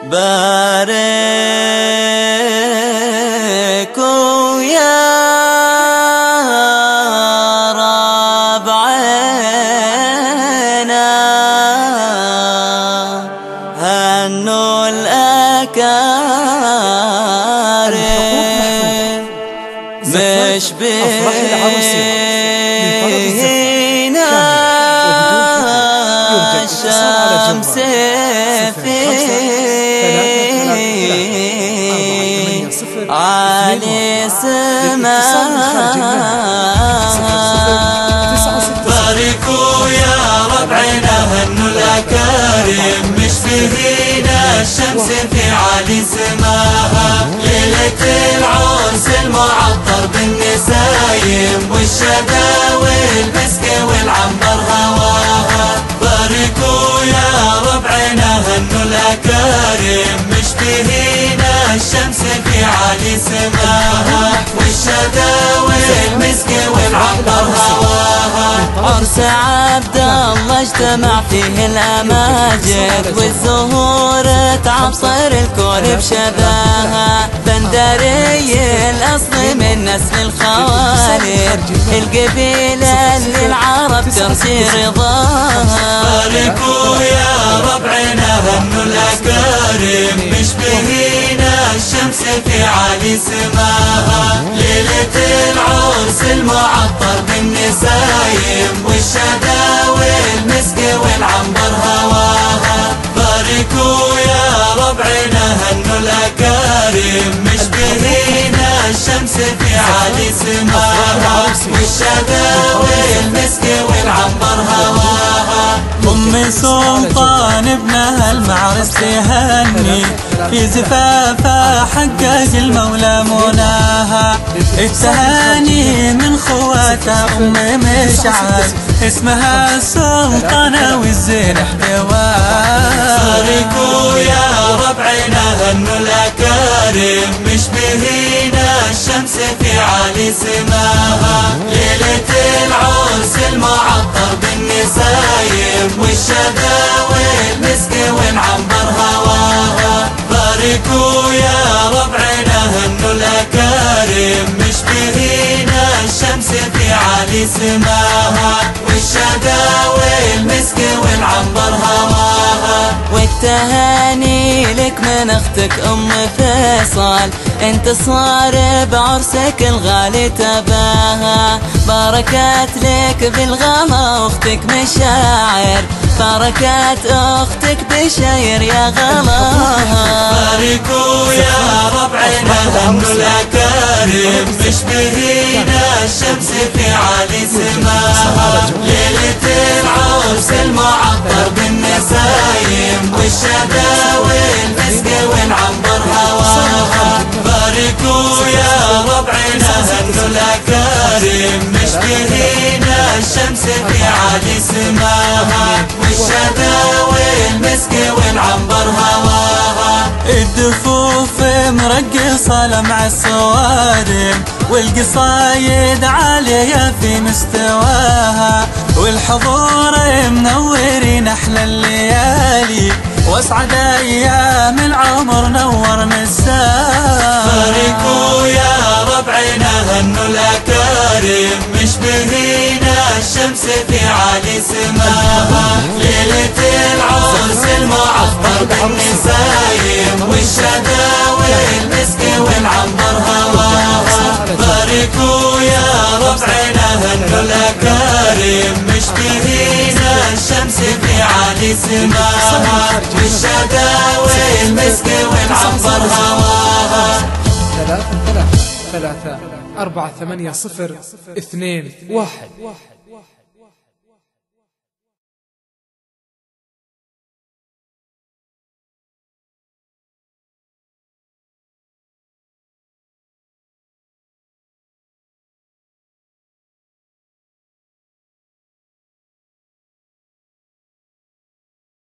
باركو يا رب عينا هنوا الأكارم مش بينا الشمس على سماء باركوا يا رب عينا هنوا الأكارم مش بهينا الشمس في عالي سماها ليلة العرس المعطر بالنسايم والشداوي والمسك والعنبر هواها باركوا يا رب عينا هنوا الأكارم مش بهينا الشمس في عالي سماها والشداوي والمسك والعنبر هواها عرس عبد الله اجتمع فيه الأماجد والزهور تعبصر الكون بشباها بندري الأصل من نسل الخوالد القبيلة اللي العرب ترسي رضاها باركوا يا رب عينا هنوا الأكارم مش بهينا الشمس في عالي سماها ليلة العرس المعطر بالنسايم والشداوي المسك والعنبر هواها باركوا يا رب عينا هنوا الأكارم مش بهينا الشمس في عالي سماها والشداوي المسك والعنبر هواها أم سلطان ابنها المعرس تهني في زفافها حقق المولى مناها التهاني من خواتها أم مشعل اسمها السلطانة والزين احتواها باركوا يا رب عينا هنوا الأكارم مش بهينا الشمس في عالي سماها ليلة العرس المعطر بالنسايم والشداوي المسك والعنبر هواها باركوا يا رب عينا هنوا الأكارم مش بهينا الشمس في عالي سماها والشداوي المسك والعنبر هواها والتهاني لك من اختك ام فيصل انت صار بعرسك الغالي تباها باركات لك بالغلا اختك مشاعر باركات اختك بشير يا غلاها باركوا يا رب عينا هنوا الأكارم مش بهينا الشمس في عالي سماها ليلة العرس المعطر بالنسايم والشداوي المسك والعنبر هواها باركوا يا رب عينا هنوا الأكارم مش بهينا الشمس في عالي سماها والشداوي المسك والعنبر هواها الدفوف مرقصة مع الصوارم والقصايد عالية في مستواها والحضور منورين أحلى الليالي وأسعد أيام العمر نور مساها باركوا يا رب عينا هنوا الأكارم مش بهينا الشمس في عالي سماها ليلة العرس المعطر بالنسايم والشداوي المسك والعنبر هواها باركوا يا رب عينا هنوا الأكارم مش بهينا الشمس في عالي سماها والشداوي المسك والعنبر هواها 3 4 8 0 2 1